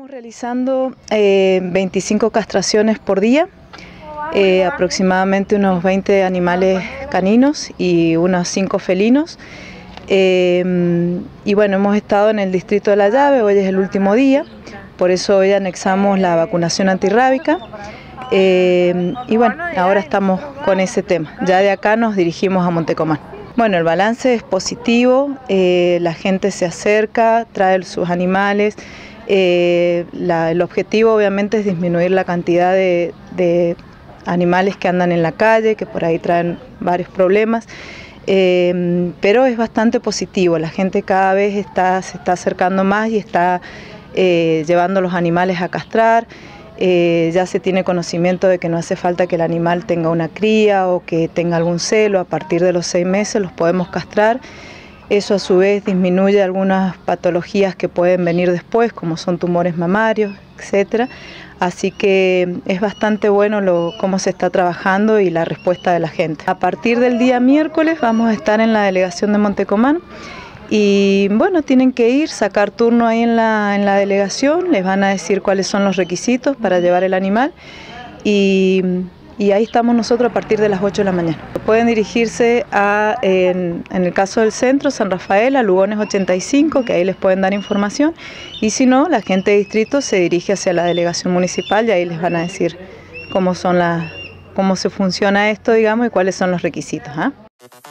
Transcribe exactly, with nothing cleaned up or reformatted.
Estamos realizando eh, veinticinco castraciones por día, eh, aproximadamente unos veinte animales caninos y unos cinco felinos. Eh, y bueno, hemos estado en el distrito de La Llave, hoy es el último día, por eso hoy anexamos la vacunación antirrábica. Eh, y bueno, ahora estamos con ese tema, ya de acá nos dirigimos a Montecomán. Bueno, el balance es positivo, eh, la gente se acerca, trae sus animales. Eh, la, el objetivo obviamente es disminuir la cantidad de, de animales que andan en la calle, que por ahí traen varios problemas, eh, pero es bastante positivo, la gente cada vez está, se está acercando más y está eh, llevando los animales a castrar. Eh, ya se tiene conocimiento de que no hace falta que el animal tenga una cría o que tenga algún celo, a partir de los seis meses los podemos castrar. Eso a su vez disminuye algunas patologías que pueden venir después, como son tumores mamarios, etcétera. Así que es bastante bueno lo, cómo se está trabajando y la respuesta de la gente. A partir del día miércoles vamos a estar en la delegación de Montecomán y bueno, tienen que ir, sacar turno ahí en la, en la delegación, les van a decir cuáles son los requisitos para llevar el animal y... Y ahí estamos nosotros a partir de las ocho de la mañana. Pueden dirigirse a, en, en el caso del centro, San Rafael, a Lugones ochenta y cinco, que ahí les pueden dar información. Y si no, la gente de distrito se dirige hacia la delegación municipal y ahí les van a decir cómo son las, cómo se funciona esto, digamos, y cuáles son los requisitos, ¿eh?